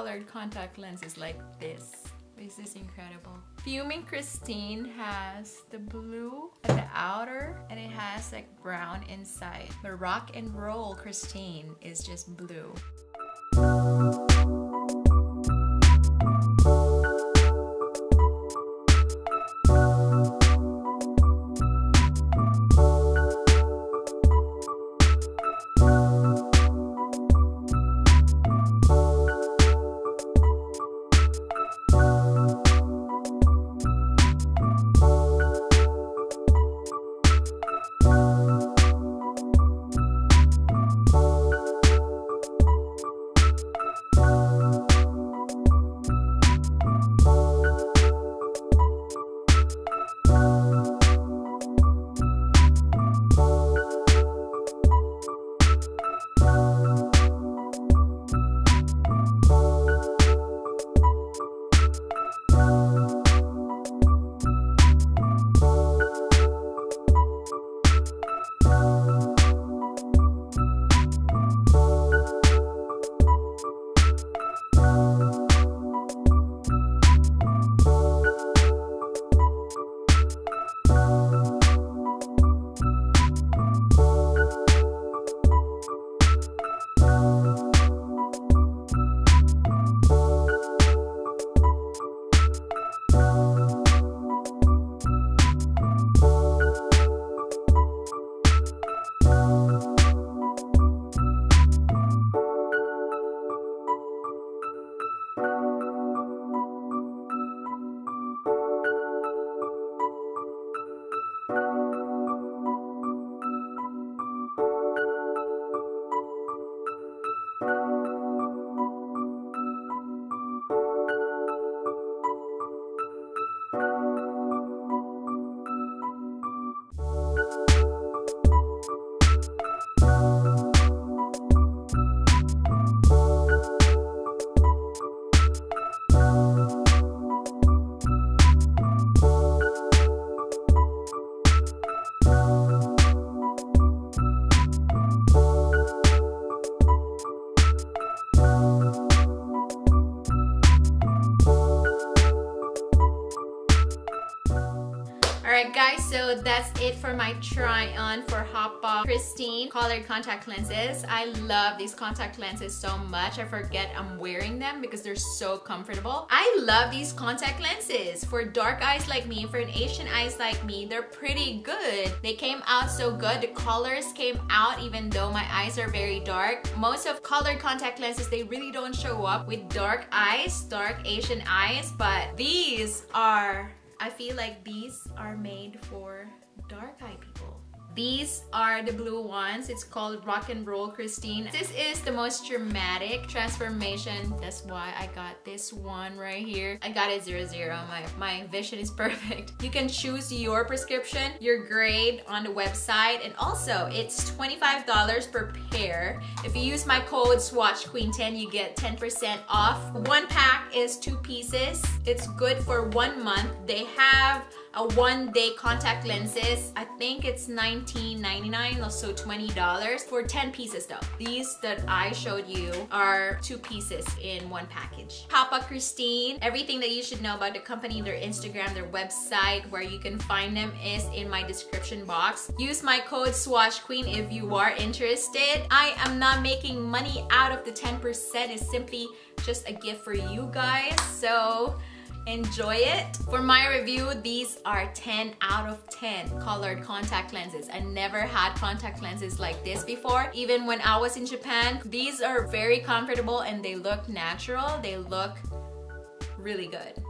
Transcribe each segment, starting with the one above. colored contact lenses like this. This is incredible. Fuming Kristin has the blue at the outer and it has like brown inside. The Rock and Roll Kristin is just blue. Alright guys, so that's it for my try-on for Hapa Kristin colored contact lenses. I love these contact lenses so much. I forget I'm wearing them because they're so comfortable. I love these contact lenses. For dark eyes like me, for an Asian eyes like me, they're pretty good. They came out so good. The colors came out even though my eyes are very dark. Most of colored contact lenses, they really don't show up with dark eyes, dark Asian eyes, but these are... I feel like these are made for dark eye people. These are the blue ones. It's called Rock and Roll Kristin. This is the most dramatic transformation. That's why I got this one right here. I got it 00. My vision is perfect. You can choose your prescription, your grade on the website, and also it's $25 per pair. If you use my code SWATCHQUEEN10, you get 10% off. One pack is 2 pieces. It's good for 1 month. They have a 1-day contact lenses. I think it's $19.99, also $20 for 10 pieces though. These that I showed you are 2 pieces in 1 package. Hapa Kristin, everything that you should know about the company, their Instagram, their website, where you can find them is in my description box. Use my code SWATCHQUEEN if you are interested. I am not making money out of the 10%. It's simply just a gift for you guys. So enjoy it. For my review, these are 10 out of 10 colored contact lenses. I never had contact lenses like this before. Even when I was in Japan, these are very comfortable and they look natural. They look really good.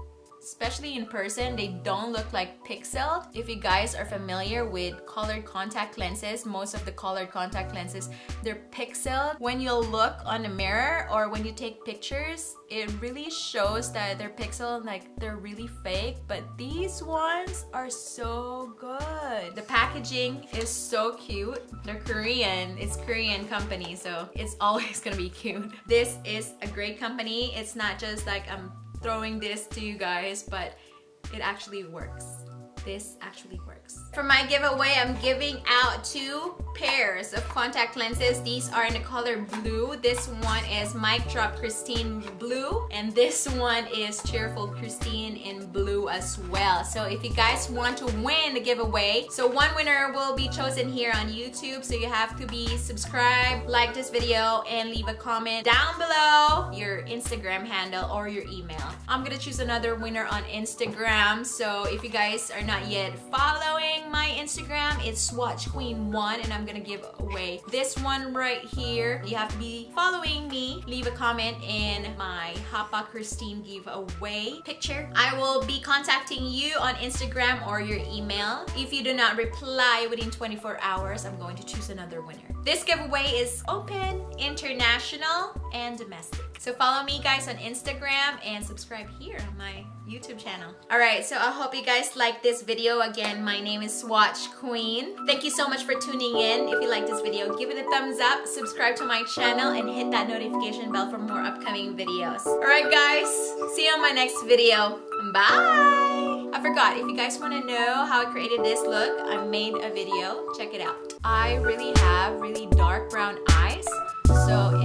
Especially in person, they don't look like pixeled. If you guys are familiar with colored contact lenses, most of the colored contact lenses, they're pixeled. When you look on a mirror or when you take pictures, it really shows that they're pixeled, like they're really fake, but these ones are so good. The packaging is so cute. They're Korean, it's a Korean company, so it's always gonna be cute. This is a great company. It's not just like I'm throwing this to you guys, but it actually works. This actually works. For my giveaway, I'm giving out 2 pairs of contact lenses. These are in the color blue. This one is Mic Drop Kristin blue, and this one is Cheerful Kristin in blue as well. So if you guys want to win the giveaway, so one winner will be chosen here on YouTube. So you have to be subscribed, like this video, and leave a comment down below your Instagram handle or your email. I'm gonna choose another winner on Instagram. So if you guys are not yet following my Instagram, it's swatchqueen1, and I'm gonna give away this one right here. You have to be following me, leave a comment in my Hapa Kristin giveaway picture. I will be contacting you on Instagram or your email. If you do not reply within 24 hours, I'm going to choose another winner. This giveaway is open, international, and domestic. So follow me guys on Instagram and subscribe here on my YouTube channel. Alright, so I hope you guys like this video. Again, my name is Swatch Queen. Thank you so much for tuning in. If you like this video, give it a thumbs up, subscribe to my channel, and hit that notification bell for more upcoming videos. Alright guys, see you on my next video. Bye! I forgot, if you guys want to know how I created this look, I made a video. Check it out. I really have really dark brown eyes, so